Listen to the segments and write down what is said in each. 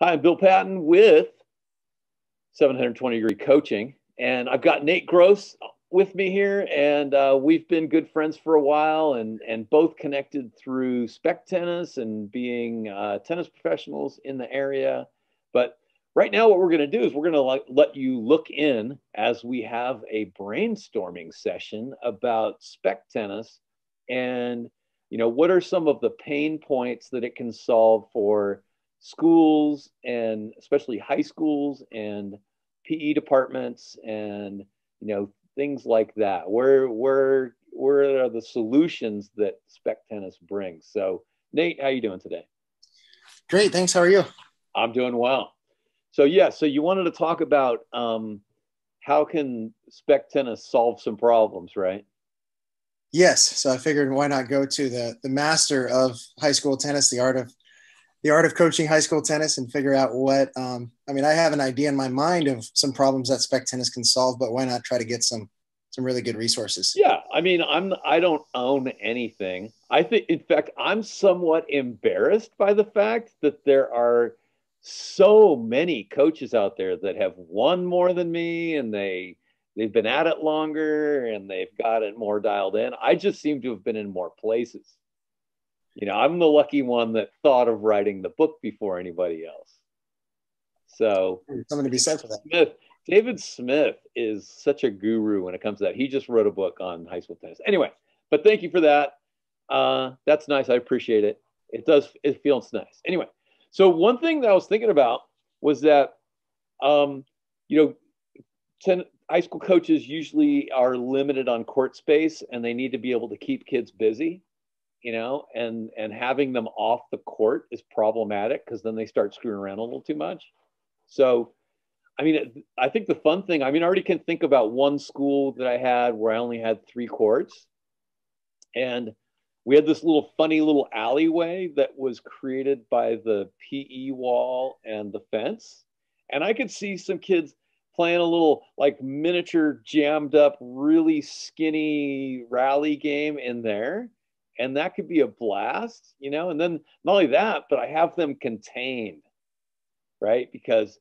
Hi, I'm Bill Patton with 720 Degree Coaching, and I've got Nate Gross with me here, and we've been good friends for a while, and both connected through SpecTennis and being tennis professionals in the area. But right now what we're going to do is we're going to let you look in as we have a brainstorming session about SpecTennis and, you know, what are some of the pain points that it can solve for schools, and especially high schools and PE departments, and, you know, things like that. Where are the solutions that SpecTennis brings? So, Nate, how are you doing today? Great, thanks. How are you? I'm doing well. So yeah, so you wanted to talk about how can SpecTennis solve some problems, right? Yes. So I figured, why not go to the master of high school tennis, the art of coaching high school tennis, and figure out what, I mean, I have an idea in my mind of some problems that SpecTennis can solve, but why not try to get some really good resources? Yeah. I mean, I don't own anything. I think, in fact, I'm somewhat embarrassed by the fact that there are so many coaches out there that have won more than me, and they've been at it longer, and they've got it more dialed in. I just seem to have been in more places. You know, I'm the lucky one that thought of writing the book before anybody else. So there's something to be said for that. David Smith is such a guru when it comes to that. He just wrote a book on high school tennis. Anyway, but thank you for that. That's nice. I appreciate it. It feels nice. Anyway, so one thing that I was thinking about was that, you know, high school coaches usually are limited on court space, and they need to be able to keep kids busy. You know, and having them off the court is problematic because then they start screwing around a little too much. So, I mean, I think the fun thing, I mean, I already can think about one school that I had where I only had 3 courts. And we had this little funny little alleyway that was created by the PE wall and the fence. And I could see some kids playing a little like miniature jammed up, really skinny rally game in there. And that could be a blast, you know, and then not only that, but I have them contained, right? Because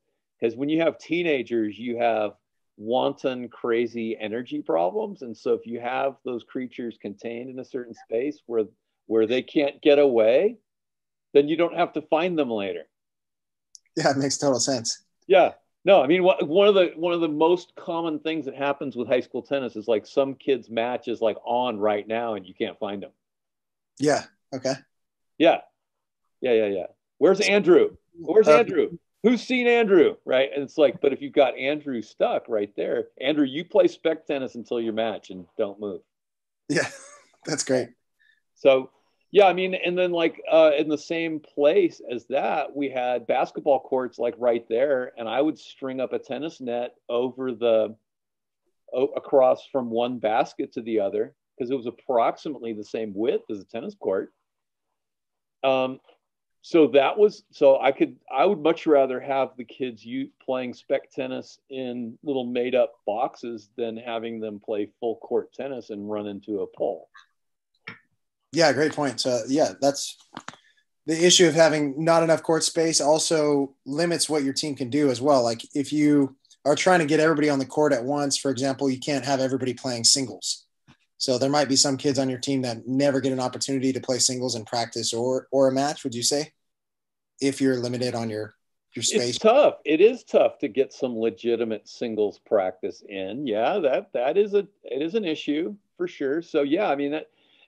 when you have teenagers, you have wanton, crazy energy problems. And so if you have those creatures contained in a certain space where they can't get away, then you don't have to find them later. Yeah, it makes total sense. Yeah. No, I mean, one of the most common things that happens with high school tennis is like some kids' match is like on right now and you can't find them. Yeah. Okay. Yeah. Where's Andrew? Where's Andrew? Who's seen Andrew? Right. And it's like, but if you've got Andrew stuck right there, Andrew, you play SpecTennis until your match and don't move. Yeah. That's great. So, yeah, I mean, and then like in the same place as that, we had basketball courts like right there. And I would string up a tennis net over across from one basket to the other, because it was approximately the same width as a tennis court. I would much rather have the kids playing SpecTennis in little made up boxes than having them play full court tennis and run into a pole. Yeah, great point. Yeah, that's the issue of having not enough court space also limits what your team can do as well. Like if you are trying to get everybody on the court at once, for example, you can't have everybody playing singles. So there might be some kids on your team that never get an opportunity to play singles in practice or a match, would you say? If you're limited on your space. It's tough. It is tough to get some legitimate singles practice in. Yeah, that is an issue for sure. So yeah, I mean,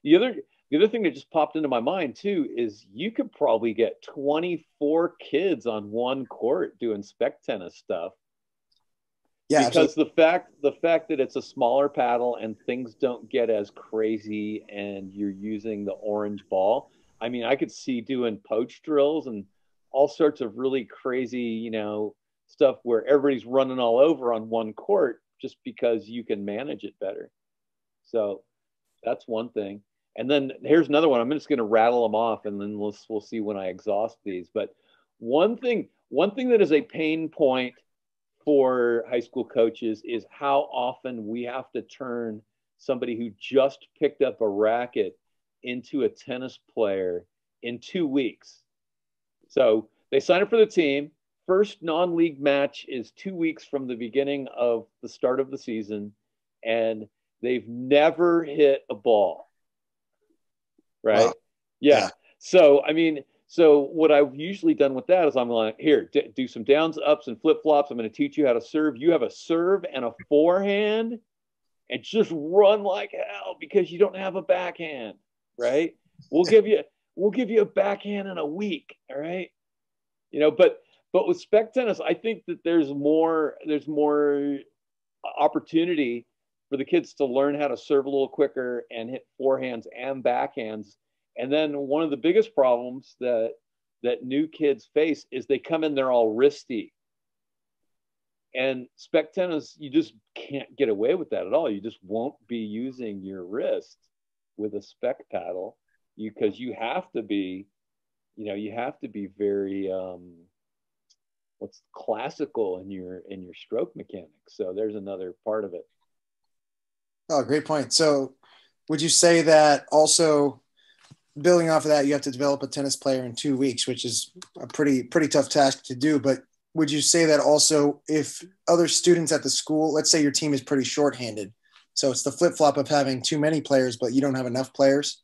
the other thing that just popped into my mind too is you could probably get 24 kids on one court doing SpecTennis stuff. Yeah, because the fact that it's a smaller paddle and things don't get as crazy and you're using the orange ball. I mean, I could see doing poach drills and all sorts of really crazy, you know, stuff where everybody's running all over on one court just because you can manage it better. So that's one thing. And then here's another one. I'm just going to rattle them off and then we'll see when I exhaust these. But one thing that is a pain point for high school coaches is how often we have to turn somebody who just picked up a racket into a tennis player in 2 weeks. So they sign up for the team, first non-league match is 2 weeks from the beginning of the start of the season, and they've never hit a ball. Right? Wow. Yeah. So, I mean, so what I've usually done with that is I'm like, here, do some downs, ups, and flip-flops. I'm going to teach you how to serve. You have a serve and a forehand, and just run like hell because you don't have a backhand, right? We'll give you a backhand in a week, all right? You know, but with SpecTennis, I think that there's more opportunity for the kids to learn how to serve a little quicker and hit forehands and backhands. And then one of the biggest problems that new kids face is they come in, they're all wristy. And SpecTennis, you just can't get away with that at all. You just won't be using your wrist with a spec paddle because you have to be, you know, you have to be very classical in your stroke mechanics. So there's another part of it. Oh, great point. So would you say that also building off of that, you have to develop a tennis player in 2 weeks, which is a pretty tough task to do, but would you say that also if other students at the school, let's say your team is pretty shorthanded, so it's the flip-flop of having too many players, but you don't have enough players.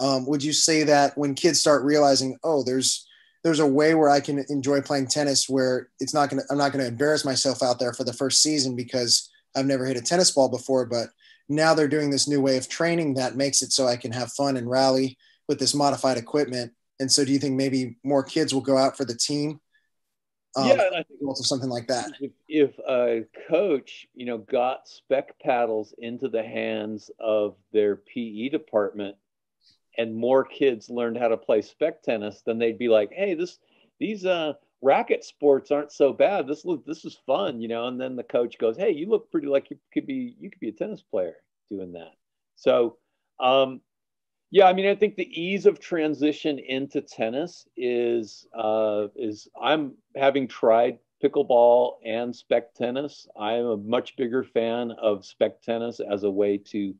Would you say that when kids start realizing, oh, there's a way where I can enjoy playing tennis where I'm not going to embarrass myself out there for the first season because I've never hit a tennis ball before, but now they're doing this new way of training that makes it so I can have fun and rally with this modified equipment. And so do you think maybe more kids will go out for the team? Yeah, I think something like that. If a coach, you know, got spec paddles into the hands of their PE department, and more kids learned how to play spec tennis, then they'd be like, "Hey, these racket sports aren't so bad. This is fun, you know." And then the coach goes, "Hey, you look pretty like you could be a tennis player doing that." So, yeah, I mean, I think the ease of transition into tennis is I'm having tried pickleball and spec tennis. I am a much bigger fan of spec tennis as a way to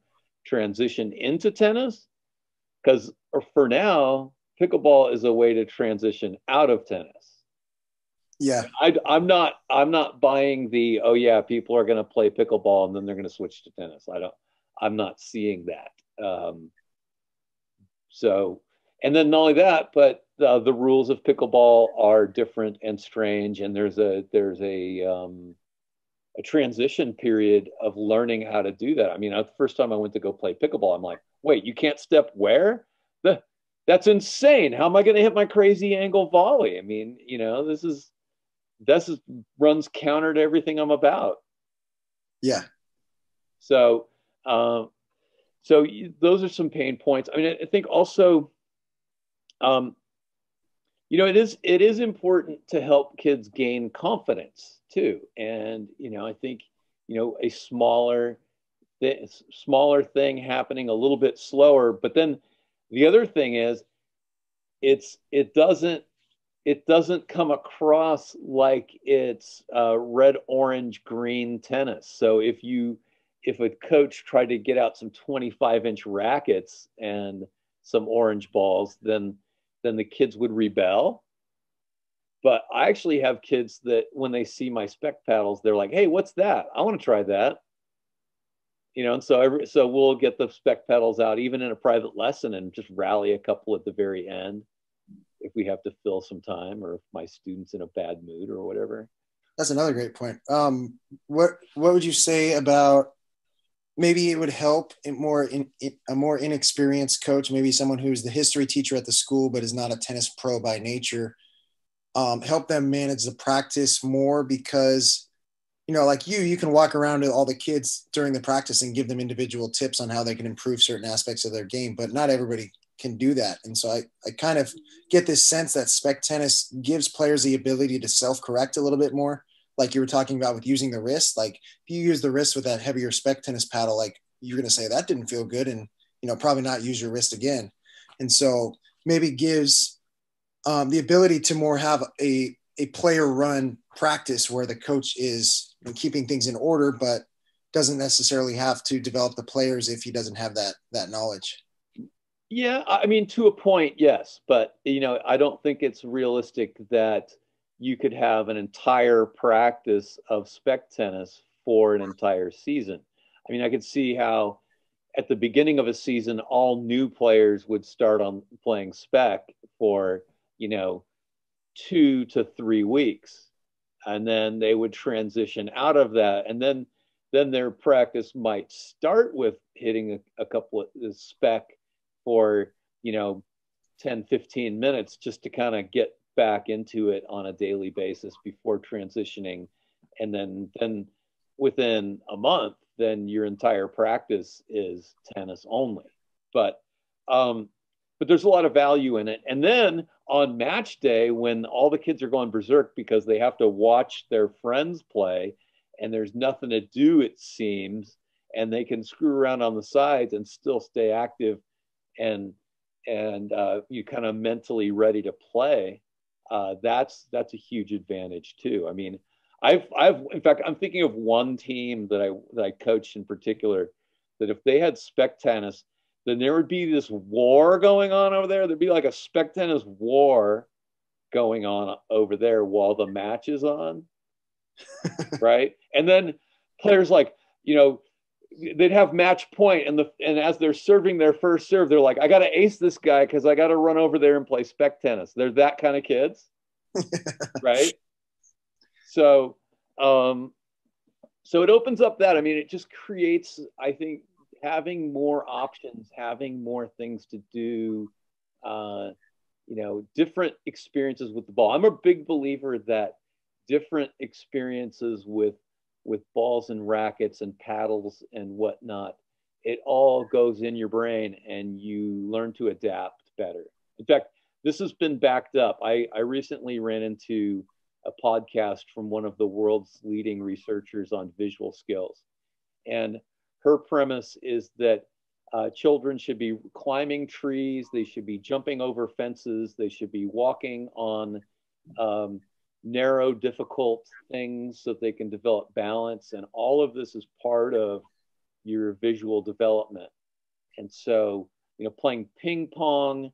transition into tennis, because for now, pickleball is a way to transition out of tennis. Yeah, I'm not buying the, oh yeah, people are going to play pickleball and then they're going to switch to tennis. I'm not seeing that. So, and then not only that, but the rules of pickleball are different and strange, and there's a transition period of learning how to do that. I mean, the first time I went to go play pickleball, I'm like, wait, you can't step where? That's insane. How am I going to hit my crazy angle volley? I mean, you know, this runs counter to everything I'm about. Yeah. So, so those are some pain points. I mean, I think also, you know, it is important to help kids gain confidence too. And, you know, I think, you know, a smaller thing happening a little bit slower, but then the other thing is it doesn't come across like it's red, orange, green tennis. So if a coach tried to get out some 25-inch rackets and some orange balls, then the kids would rebel. But I actually have kids that when they see my spec paddles, they're like, hey, what's that? I want to try that. You know, and so we'll get the spec paddles out even in a private lesson and just rally a couple at the very end if we have to fill some time or if my student's in a bad mood or whatever. That's another great point. What would you say about, maybe it would help a more inexperienced coach, maybe someone who's the history teacher at the school but is not a tennis pro by nature, help them manage the practice more, because, you know, like you can walk around to all the kids during the practice and give them individual tips on how they can improve certain aspects of their game, but not everybody can do that. And so I kind of get this sense that spec tennis gives players the ability to self-correct a little bit more. Like you were talking about with using the wrist, like if you use the wrist with that heavier spec tennis paddle, like you're going to say that didn't feel good and, you know, probably not use your wrist again. And so maybe gives the ability to more have a player run practice where the coach is, you know, keeping things in order, but doesn't necessarily have to develop the players if he doesn't have that knowledge. Yeah. I mean, to a point, yes, but you know, I don't think it's realistic that you could have an entire practice of spec tennis for an entire season. I mean, I could see how at the beginning of a season, all new players would start on playing spec for, 2 to 3 weeks. And then they would transition out of that. And then their practice might start with hitting a couple of spec for, 10, 15 minutes just to kind of get back into it on a daily basis before transitioning. And then within a month, then your entire practice is tennis only. But there's a lot of value in it. And then on match day, when all the kids are going berserk because they have to watch their friends play and there's nothing to do, it seems, and they can screw around on the sides and still stay active and you kind of mentally ready to play, that's a huge advantage too. I mean, in fact, I'm thinking of one team that I coached in particular, that if they had spec tennis, then there would be this war going on over there. There'd be like a spec tennis war going on over there while the match is on, right? And then players like, they'd have match point, and as they're serving their first serve, they're like, I got to ace this guy because I got to run over there and play spec tennis. They're that kind of kids, right? So, so it opens up that. I mean, it just creates, I think, having more options, having more things to do, different experiences with the ball. I'm a big believer that different experiences with balls and rackets and paddles and whatnot, it all goes in your brain and you learn to adapt better. In fact, this has been backed up. I recently ran into a podcast from one of the world's leading researchers on visual skills. And her premise is that children should be climbing trees, they should be jumping over fences, they should be walking on narrow, difficult things so that they can develop balance. And all of this is part of your visual development. And so, playing ping pong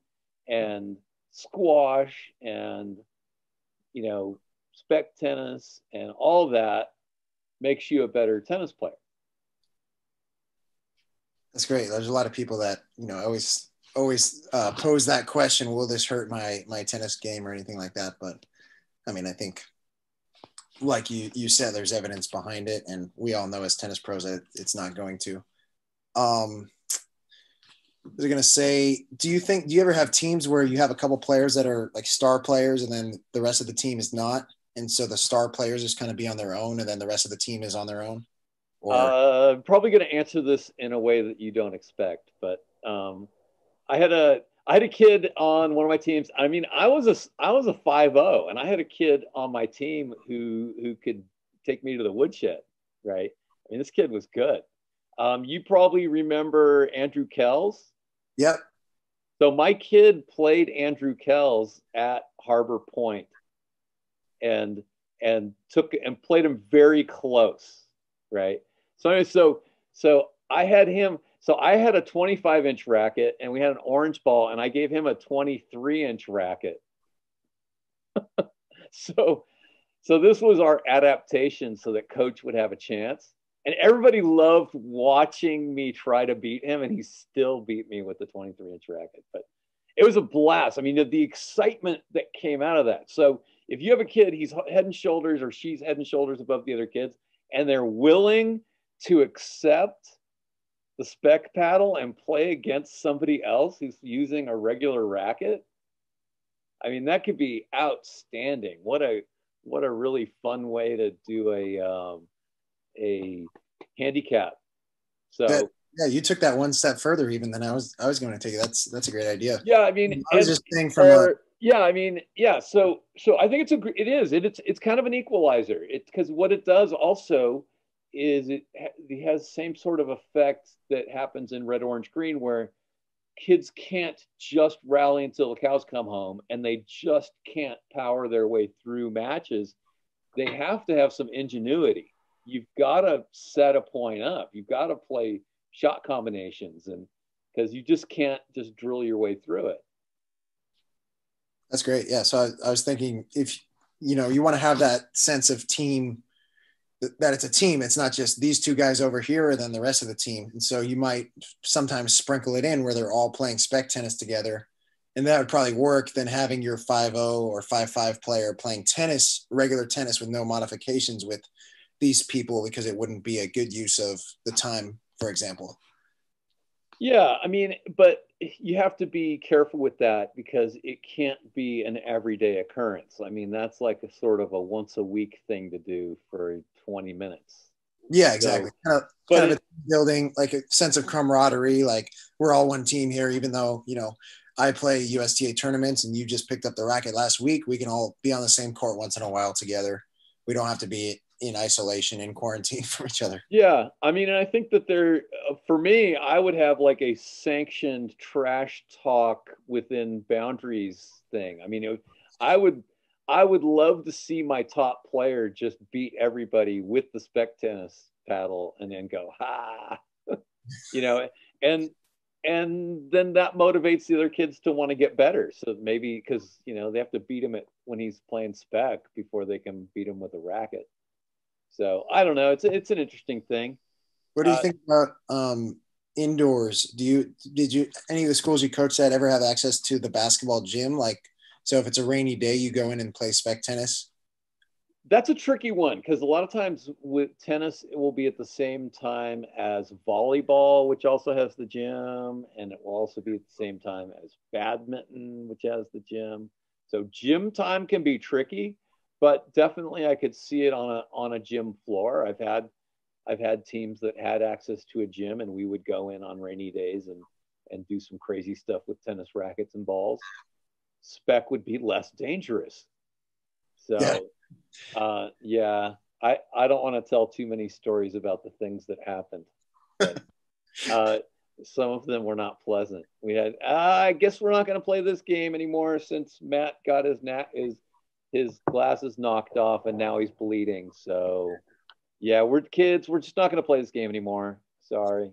and squash and, spec tennis and all that makes you a better tennis player. That's great. There's a lot of people that, always pose that question, will this hurt my tennis game or anything like that? But I mean, I think, like you said, there's evidence behind it. And we all know as tennis pros that it's not going to. They're going to say, do you ever have teams where you have a couple players that are like star players and then the rest of the team is not? And so the star players just kind of be on their own and then the rest of the team is on their own? Or... I'm probably going to answer this in a way that you don't expect, but I had a kid on one of my teams. I mean, I was a 5-0, and I had a kid on my team who could take me to the woodshed, right? I mean, this kid was good. You probably remember Andrew Kells. Yep. So my kid played Andrew Kells at Harbor Point, and played him very close, right? So anyway, so I had him. So I had a 25-inch racket, and we had an orange ball, and I gave him a 23-inch racket. So this was our adaptation so that coach would have a chance. And everybody loved watching me try to beat him, and he still beat me with the 23-inch racket. But it was a blast. I mean, the excitement that came out of that. So if you have a kid, he's head and shoulders, or she's head and shoulders above the other kids, and they're willing to accept the spec paddle and play against somebody else who's using a regular racket, I mean, that could be outstanding. What a really fun way to do a handicap. So yeah, you took that one step further even than I was going to take it. That's a great idea. Yeah, I mean, I was just saying from yeah, I mean, yeah. So I think it's kind of an equalizer. It's because what it does also is it has same sort of effect that happens in red, orange, green, where kids can't just rally until the cows come home, and they just can't power their way through matches. They have to have some ingenuity. You've got to set a point up. You've got to play shot combinations, and because you just can't just drill your way through it. That's great. Yeah. So I was thinking, if you know, you want to have that sense of team, that it's a team. It's not just these two guys over here and then the rest of the team. And so you might sometimes sprinkle it in where they're all playing spec tennis together. And that would probably work than having your 5-0 or 5-5 player playing tennis, regular tennis with no modifications with these people, because it wouldn't be a good use of the time, for example. Yeah, I mean, but you have to be careful with that because it can't be an everyday occurrence. I mean, that's like a sort of a once a week thing to do for 20 minutes. Yeah, exactly. So, kind of building like a sense of camaraderie, like we're all one team here, even though, you know, I play USTA tournaments and you just picked up the racket last week. We can all be on the same court once in a while together. We don't have to be in isolation, in quarantine from each other. Yeah. I mean, and I think that there, for me, I would have like a sanctioned trash talk within boundaries thing. I mean, I would love to see my top player just beat everybody with the spec tennis paddle and then go, ha, you know, and then that motivates the other kids to want to get better. So maybe because, you know, they have to beat him when he's playing spec before they can beat him with a racket. So I don't know. It's an interesting thing. What do you think about indoors? Did any of the schools you coached at ever have access to the basketball gym? Like, so if it's a rainy day, you go in and play spec tennis. That's a tricky one because a lot of times with tennis, it will be at the same time as volleyball, which also has the gym, and it will also be at the same time as badminton, which has the gym. So gym time can be tricky. But definitely I could see it on a gym floor. I've had teams that had access to a gym and we would go in on rainy days and do some crazy stuff with tennis rackets and balls. Spec would be less dangerous. So, yeah, I don't want to tell too many stories about the things that happened. But, some of them were not pleasant. We had, I guess we're not going to play this game anymore since Matt got his glasses knocked off and now he's bleeding. So yeah, we're kids. We're just not going to play this game anymore. Sorry.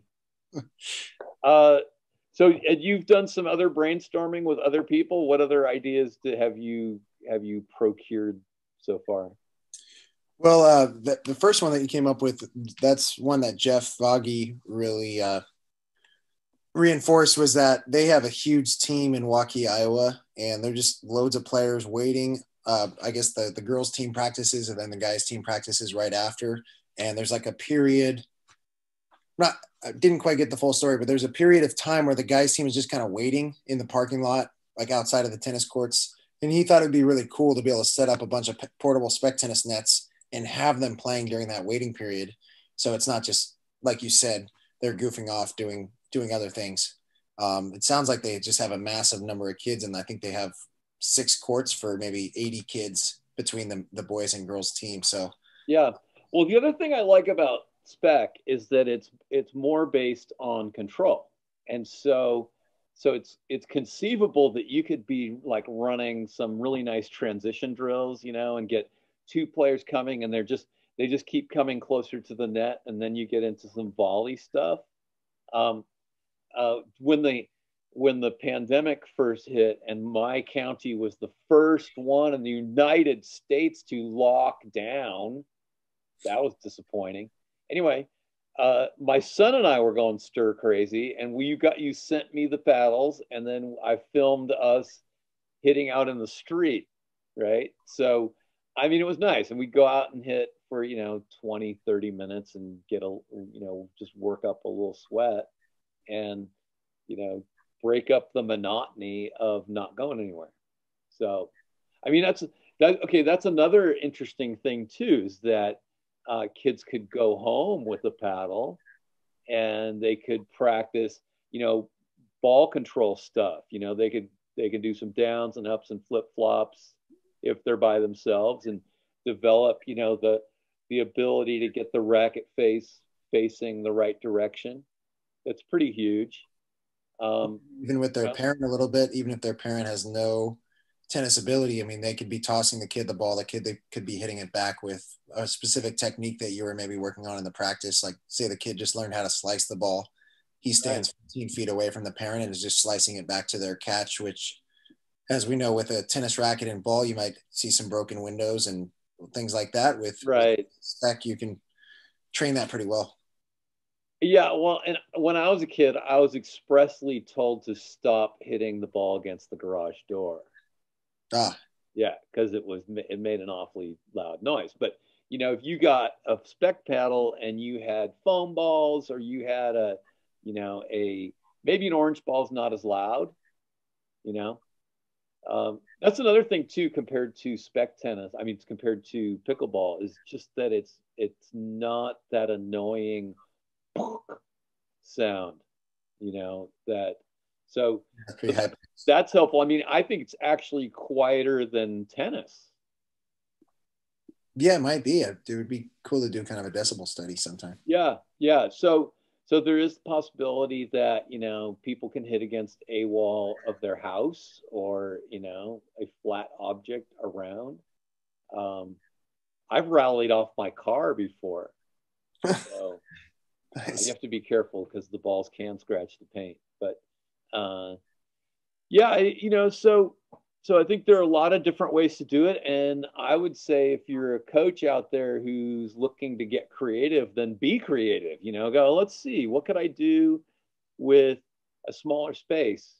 So you've done some other brainstorming with other people. What other ideas have you procured so far? Well, the first one that you came up with, that's one that Jeff Foggy really reinforced, was that they have a huge team in Waukee, Iowa, and they're just loads of players waiting. I guess the girls team practices and then the guys team practices right after. And there's like a period, I didn't quite get the full story, but there's a period of time where the guys team is just kind of waiting in the parking lot, like outside of the tennis courts. And he thought it'd be really cool to be able to set up a bunch of portable spec tennis nets and have them playing during that waiting period. So it's not just, like you said, they're goofing off doing other things. It sounds like they just have a massive number of kids. And I think they have 6 courts for maybe 80 kids between the boys and girls team. So yeah, well, the other thing I like about spec is that it's more based on control, and so it's conceivable that you could be like running some really nice transition drills, you know, and get 2 players coming and they just keep coming closer to the net, and then you get into some volley stuff. When the pandemic first hit and my county was the first one in the United States to lock down, that was disappointing. Anyway, my son and I were going stir crazy, and you sent me the paddles, and then I filmed us hitting out in the street, right? So, I mean, it was nice. And we'd go out and hit for, you know, 20, 30 minutes and get just work up a little sweat and, you know, break up the monotony of not going anywhere. So, I mean, that's another interesting thing too, is that kids could go home with a paddle and they could practice, you know, ball control stuff. You know, they could do some downs and ups and flip flops if they're by themselves and develop, you know, the ability to get the racket facing the right direction. That's pretty huge. Even with their parent a little bit, even if their parent has no tennis ability, I mean, they could be tossing the kid the ball, they could be hitting it back with a specific technique that you were maybe working on in the practice. Like, say the kid just learned how to slice the ball. He stands 15 feet away from the parent and is just slicing it back to their catch, which as we know, with a tennis racket and ball, you might see some broken windows and things like that. With right spec, you can train that pretty well. Yeah, well, and when I was a kid, I was expressly told to stop hitting the ball against the garage door. Ah. Yeah, because it made an awfully loud noise. But, you know, if you got a spec paddle and you had foam balls, or you had a, you know, a maybe an orange ball's not as loud, you know. That's another thing too, compared to spec tennis. I mean, compared to pickleball, is just that it's not that annoying sound, you know, that. So that's helpful. I mean, I think it's actually quieter than tennis. Yeah, it might be. It would be cool to do kind of a decibel study sometime. Yeah, yeah. So there is the possibility that, you know, people can hit against a wall of their house, or, you know, a flat object around. I've rallied off my car before. So nice. You have to be careful because the balls can scratch the paint. But yeah, you know, so I think there are a lot of different ways to do it. And I would say if you're a coach out there who's looking to get creative, then be creative, you know, go, let's see, what could I do with a smaller space?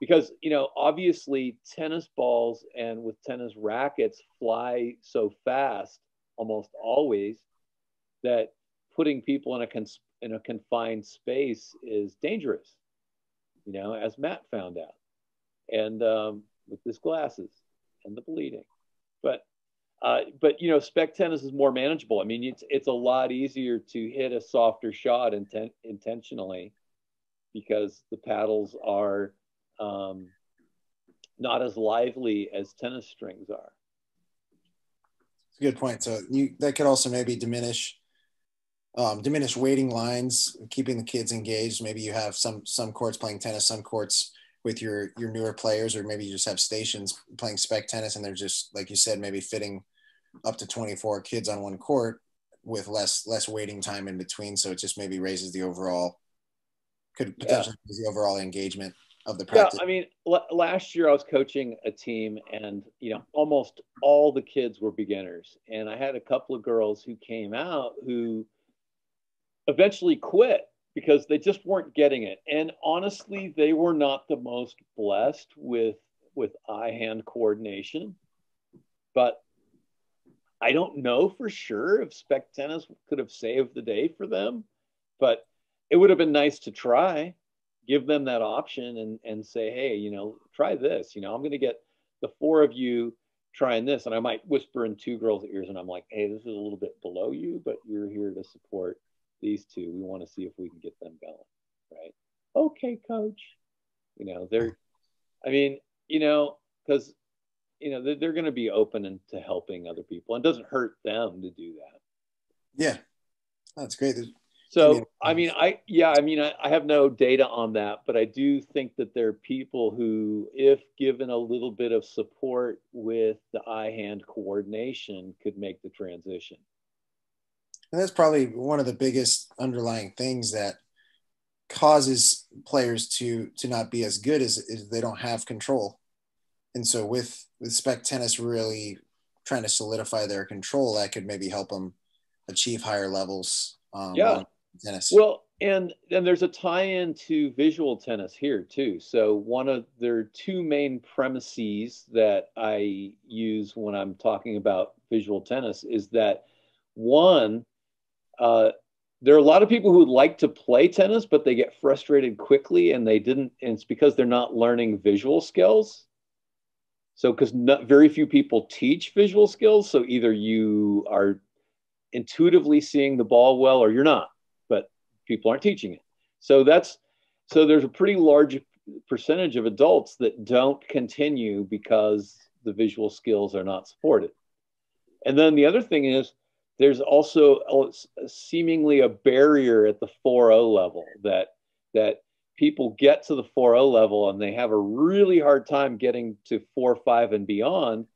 Because, you know, obviously tennis balls and with tennis rackets fly so fast almost always that putting people in a confined space is dangerous, you know, as Matt found out. And with his glasses and the bleeding, but you know, spec tennis is more manageable. I mean, it's a lot easier to hit a softer shot intentionally because the paddles are not as lively as tennis strings are. It's a good point. So that could also maybe diminish waiting lines, keeping the kids engaged. Maybe you have some courts playing tennis, some courts with your newer players, or maybe you just have stations playing spec tennis and they're just, like you said, maybe fitting up to 24 kids on one court with less waiting time in between. So it just maybe raises the overall, could potentially raise the overall engagement of the practice. Yeah, I mean, last year I was coaching a team and, you know, almost all the kids were beginners. And I had a couple of girls who came out who eventually quit because they just weren't getting it. And honestly, they were not the most blessed with eye-hand coordination. But I don't know for sure if spec tennis could have saved the day for them. But it would have been nice to try, give them that option and say, hey, you know, try this. You know, I'm going to get the four of you trying this. And I might whisper in two girls' ears and I'm like, hey, this is a little bit below you, but you're here to support these two. We want to see if we can get them going, right? Okay, coach. You know, I mean, you know, because, you know, they're going to be open to helping other people, and it doesn't hurt them to do that. Yeah, that's great. So, I mean, I have no data on that, but I do think that there are people who, if given a little bit of support with the eye-hand coordination, could make the transition. And that's probably one of the biggest underlying things that causes players to not be as good is they don't have control. And so with spec tennis really trying to solidify their control, that could maybe help them achieve higher levels. Yeah. Tennis. Well, and there's a tie-in to visual tennis here too. So there are two main premises that I use when I'm talking about visual tennis is that one, there are a lot of people who like to play tennis, but they get frustrated quickly and it's because they're not learning visual skills. So, because very few people teach visual skills. So either you are intuitively seeing the ball well, or you're not, but people aren't teaching it. So there's a pretty large percentage of adults that don't continue because the visual skills are not supported. And then the other thing is, there's also seemingly a barrier at the 4.0 level that people get to the 4.0 level and they have a really hard time getting to 4.5 and beyond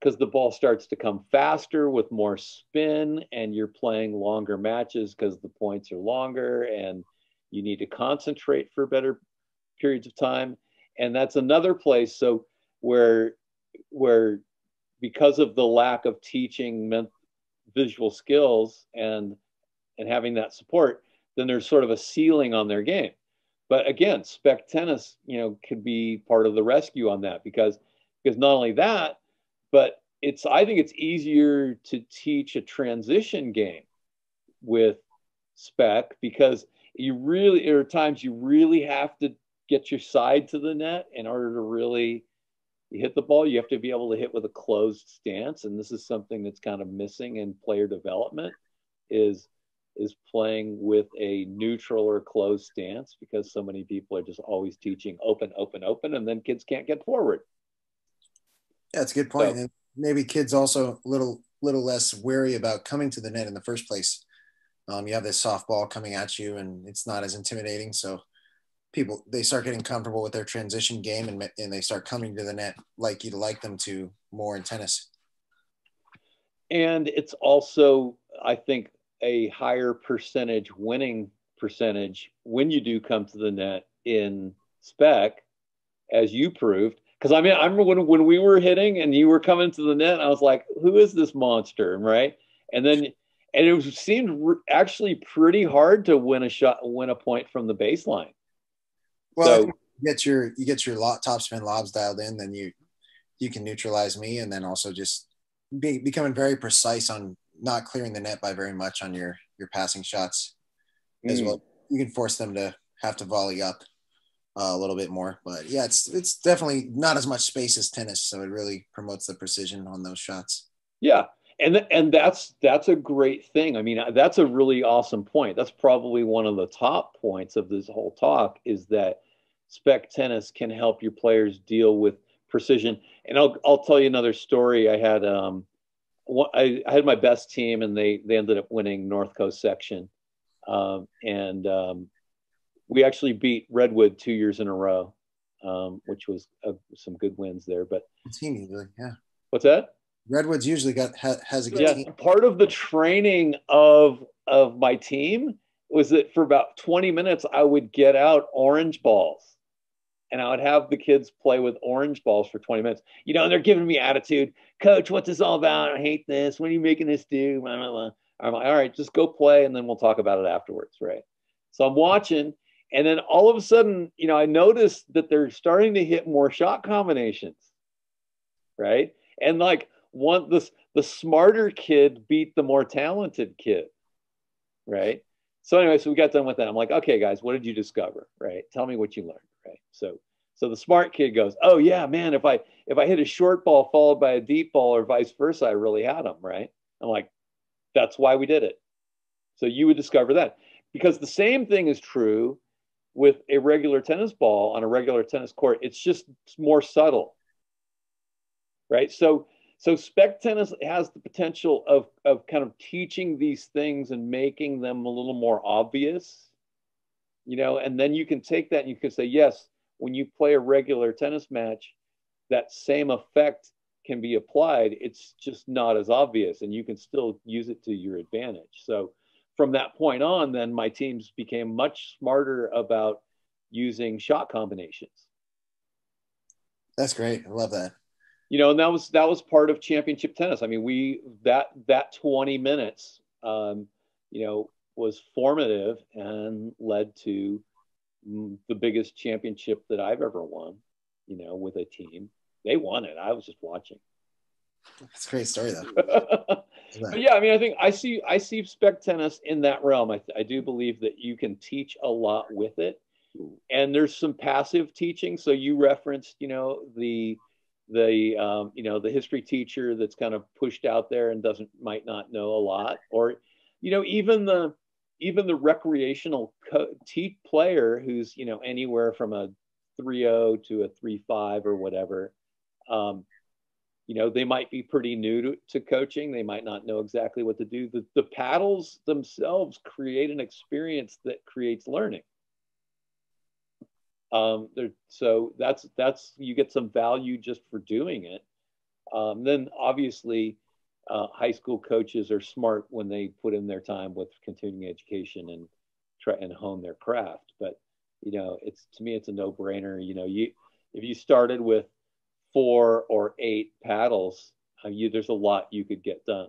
because the ball starts to come faster with more spin and you're playing longer matches because the points are longer and you need to concentrate for better periods of time. And that's another place. So where because of the lack of teaching visual skills and having that support, then there's sort of a ceiling on their game. But again, SpecTennis, you know, could be part of the rescue on that, because not only that, but it's, I think it's easier to teach a transition game with spec, because you really, there are times you really have to get your side to the net in order to really hit the ball. You have to be able to hit with a closed stance. And this is something that's kind of missing in player development, is playing with a neutral or closed stance, because so many people are just always teaching open, open, open, and then kids can't get forward. Yeah, that's a good point. So, and maybe kids also a little less wary about coming to the net in the first place. You have this softball coming at you and it's not as intimidating. So people, they start getting comfortable with their transition game and they start coming to the net like you'd like them to more in tennis. And it's also, I think, a higher percentage winning percentage when you do come to the net in spec, as you proved. Because I mean, I remember when we were hitting and you were coming to the net, I was like, who is this monster, right? And then, and it was, seemed actually pretty hard to win a shot, win a point from the baseline. Well, so, you get your topspin lobs dialed in, then you can neutralize me, and then also just becoming very precise on not clearing the net by very much on your passing shots as well. You can force them to have to volley up a little bit more, but yeah, it's definitely not as much space as tennis. So it really promotes the precision on those shots. Yeah. And that's a great thing. I mean, that's a really awesome point. That's probably one of the top points of this whole talk, is that SpecTennis can help your players deal with precision. And I'll tell you another story. I had my best team, and they ended up winning North Coast Section. We actually beat Redwood 2 years in a row, which was some good wins there. But team usually, yeah. What's that? Redwood's usually has a good team. Part of the training of my team was that for about 20 minutes, I would get out orange balls. And I would have the kids play with orange balls for 20 minutes. You know, and they're giving me attitude. Coach, what's this all about? I hate this. What are you making us do? Blah, blah, blah. I'm like, all right, just go play, and then we'll talk about it afterwards, right? So I'm watching, and then all of a sudden, you know, I noticed that they're starting to hit more shot combinations, right? And like the smarter kid beat the more talented kid, right? So anyway, so we got done with that. I'm like, okay, guys, what did you discover, right? Tell me what you learned. Right. So the smart kid goes, oh yeah, man, if I hit a short ball followed by a deep ball or vice versa, I really had them, right? I'm like, that's why we did it. So you would discover that, because the same thing is true with a regular tennis ball on a regular tennis court. It's just more subtle, right? So SpecTennis has the potential of kind of teaching these things and making them a little more obvious. You know, and then you can take that and you can say, yes, when you play a regular tennis match, that same effect can be applied. It's just not as obvious, and you can still use it to your advantage. So from that point on, then my teams became much smarter about using shot combinations. That's great. I love that. You know, and that was part of championship tennis. I mean, that 20 minutes, you know, was formative and led to the biggest championship that I've ever won, you know, with a team. They won it. I was just watching. That's a great story, though. But yeah, I mean, I think I see SpecTennis in that realm. I do believe that you can teach a lot with it, and there's some passive teaching. So you referenced, you know, the you know, the history teacher that's kind of pushed out there and might not know a lot, or, you know, even the recreational player who's, you know, anywhere from a 3.0 to a 3.5 or whatever, you know, they might be pretty new to coaching. They might not know exactly what to do. The paddles themselves create an experience that creates learning. So that's you get some value just for doing it. Then obviously, high school coaches are smart when they put in their time with continuing education and try and hone their craft. But, you know, it's, to me, it's a no-brainer. You know, you if you started with 4 or 8 paddles, there's a lot you could get done.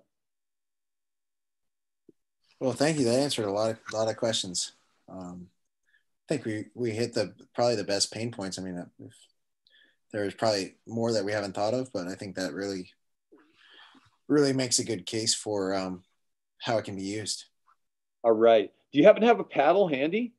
Well, thank you. That answered a lot of questions. I think we hit probably the best pain points. I mean, there is probably more that we haven't thought of, but I think that really makes a good case for how it can be used. All right. Do you happen to have a paddle handy?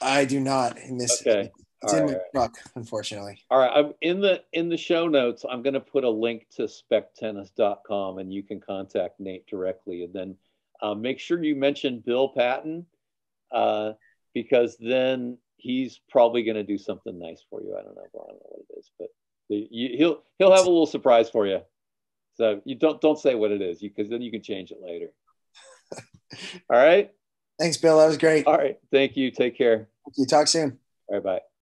I do not. In this, okay. It's in my truck, unfortunately. All right. I'm in the show notes. I'm going to put a link to spectennis.com, and you can contact Nate directly. And then make sure you mention Bill Patton, because then he's probably going to do something nice for you. I don't know what it is, but he'll have a little surprise for you. So you don't say what it is, because then you can change it later. All right. Thanks, Bill. That was great. All right. Thank you. Take care. Thank you. Talk soon. All right. Bye.